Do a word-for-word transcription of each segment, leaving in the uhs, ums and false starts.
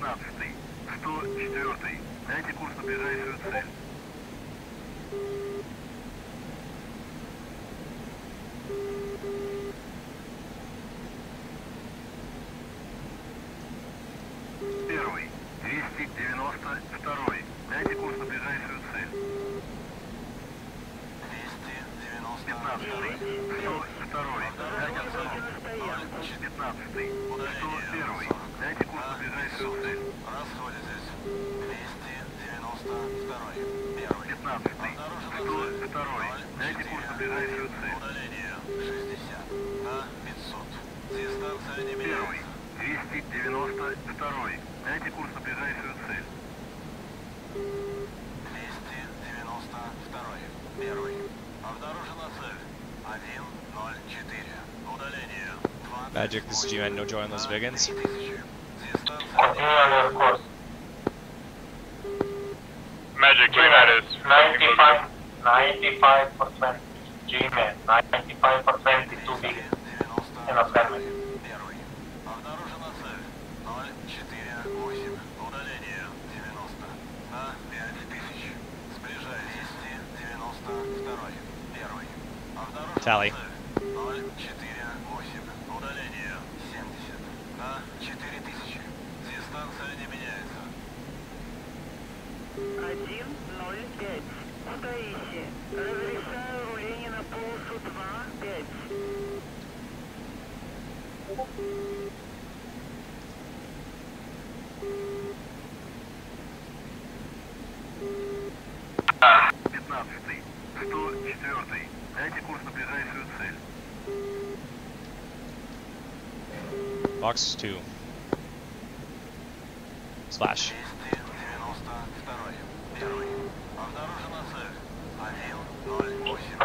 девятнадцатый сто четвёртый. Дайте курс на ближайшую цель. Первый, двести девяносто два. Дайте курс на ближайшую цель. пятнадцатый сто два. Дайте курс. пятнадцатый сто один. Дайте курс на ближайшую цель. Расходитесь. двести девяносто два. пятнадцатый сто два. Дайте курс на ближайшую цель. Удаление шестьдесят на пятьсот. Дистанция не меняется. двести девяносто два. Дайте курс на ближайшую цель. двести девяносто два. Первый. Обнаружена цель. один ноль четыре. Удаление. Magic, this is G N. No join those Viggens. Continue course. Magic, G N is ninety-five percent G N. ninety-five percent is too big. In a family. Tally. пятнадцатый сто четыре. Дайте курс на ближайшую цель. Box two. Slash.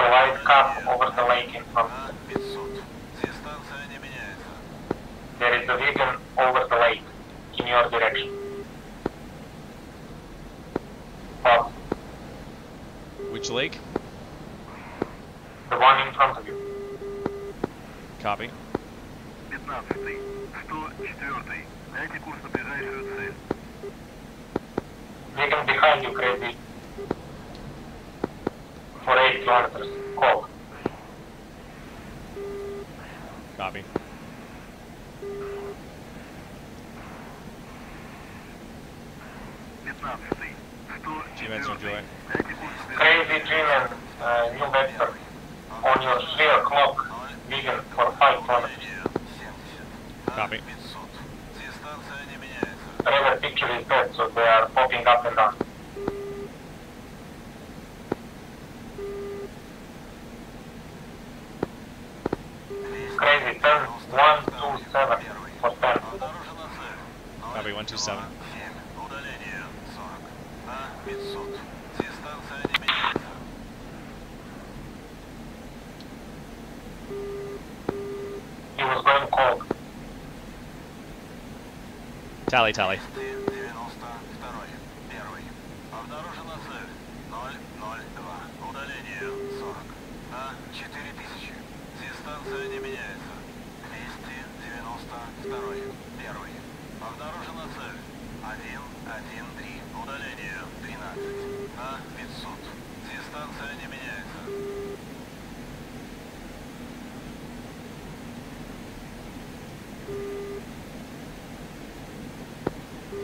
Light cap over the lake in front. There is a Viggen over the lake in your direction. Box. Which lake? The one in front of you. Copy. пятнадцатый сто четыре. Дайте курс на ближайшую цель. Viggen behind you, crazy. For eight kilometers. Call. Copy. пятнадцатый сто четыре. Crazy G M, uh, new vector. On your three o'clock, Viggen for five kilometers. Copy. River picture is dead, so they are popping up and down. Crazy, turn one two seven for ten. Copy, one two seven. He was going cold. Tally, tally.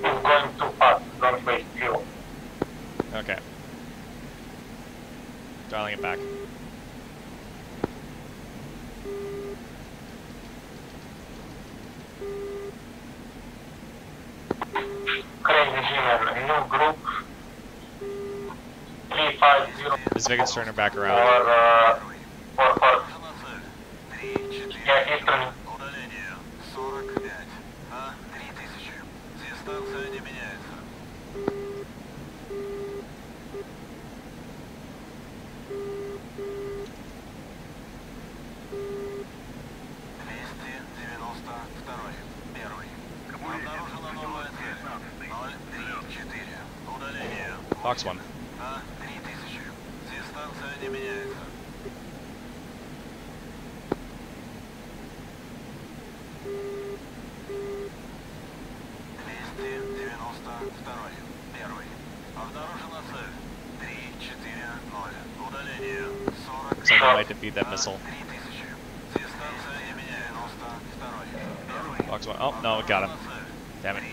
It's going too fast, don't waste fuel. Okay. Dialing it back. Crazy G M, new group three five zero. This Viggen's turning back around. Or, uh, or, or. Yeah, he's turning. Box one. Второй, первый. Обнаружено цель. Три, четыре, ноль. Удаление. Сорок. It's like I might defeat that missile. Box one. Oh no, it got him. Damn it.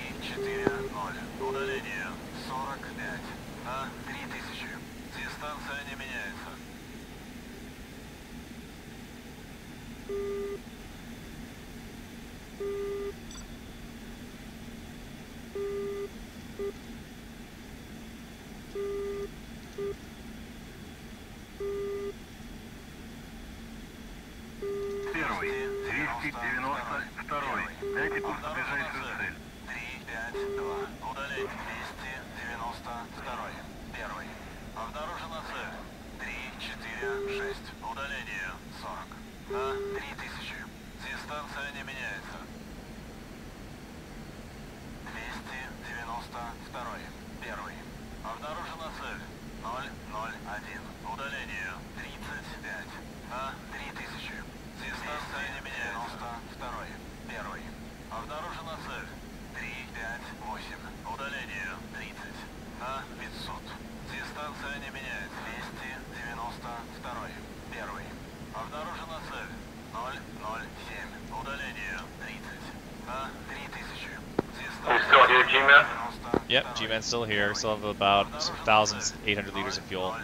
Yep, G-Man's still here, still have about one thousand eight hundred liters of fuel.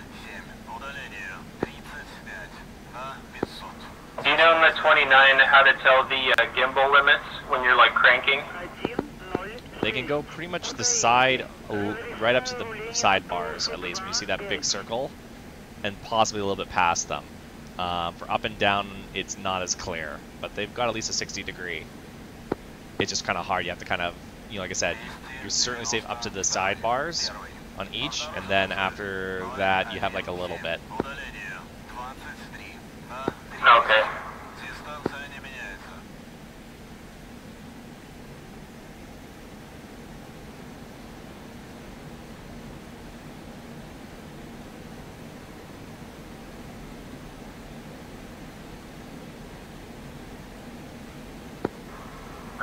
Do you know on the twenty-nine how to tell the uh, gimbal limits when you're like cranking? They can go pretty much the side, right up to the side bars at least, when you see that big circle, and possibly a little bit past them. Uh, for up and down, it's not as clear, but they've got at least a sixty degree. It's just kind of hard, you have to kind of, you know, like I said, you're certainly safe up to the sidebars on each, and then after that, you have like a little bit. Okay.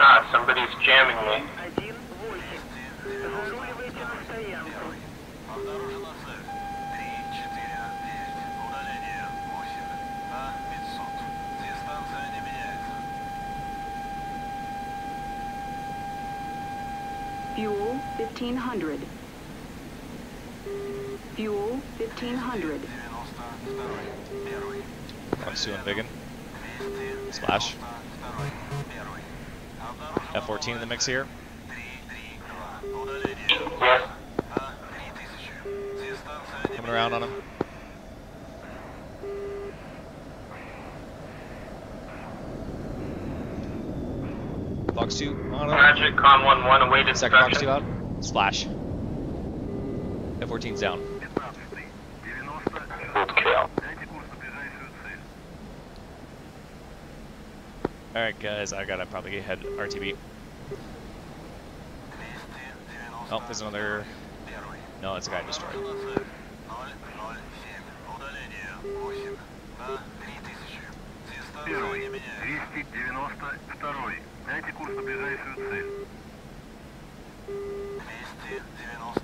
Ah, somebody's jamming me. Fuel fifteen hundred. Fuel fifteen hundred. I'm suing Viggen. Splash. F fourteen in the mix here. Coming around on him. Box two on him. Magic con one one away to second box two out. Splash. F fourteen's down. Alright guys, I gotta probably head R T B. Oh, there's another... No, it's a guy destroyed.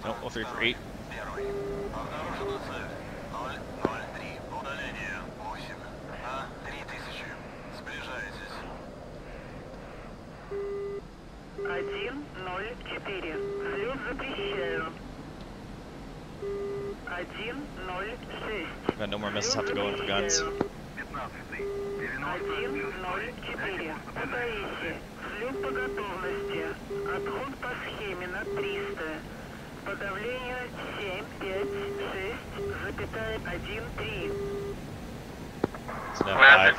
Nope, oh, three for eight. Got no more missiles, have to go in for guns. So now five.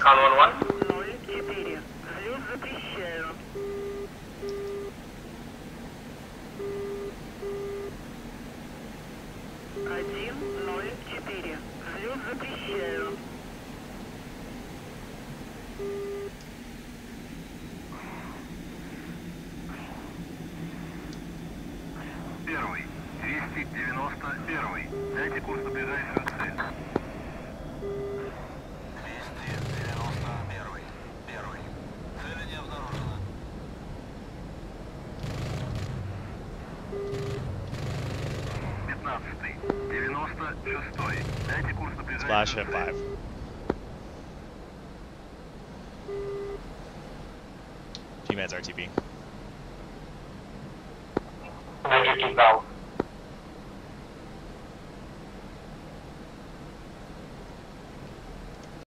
Splash at five. G-Man's R T B. Magic is out.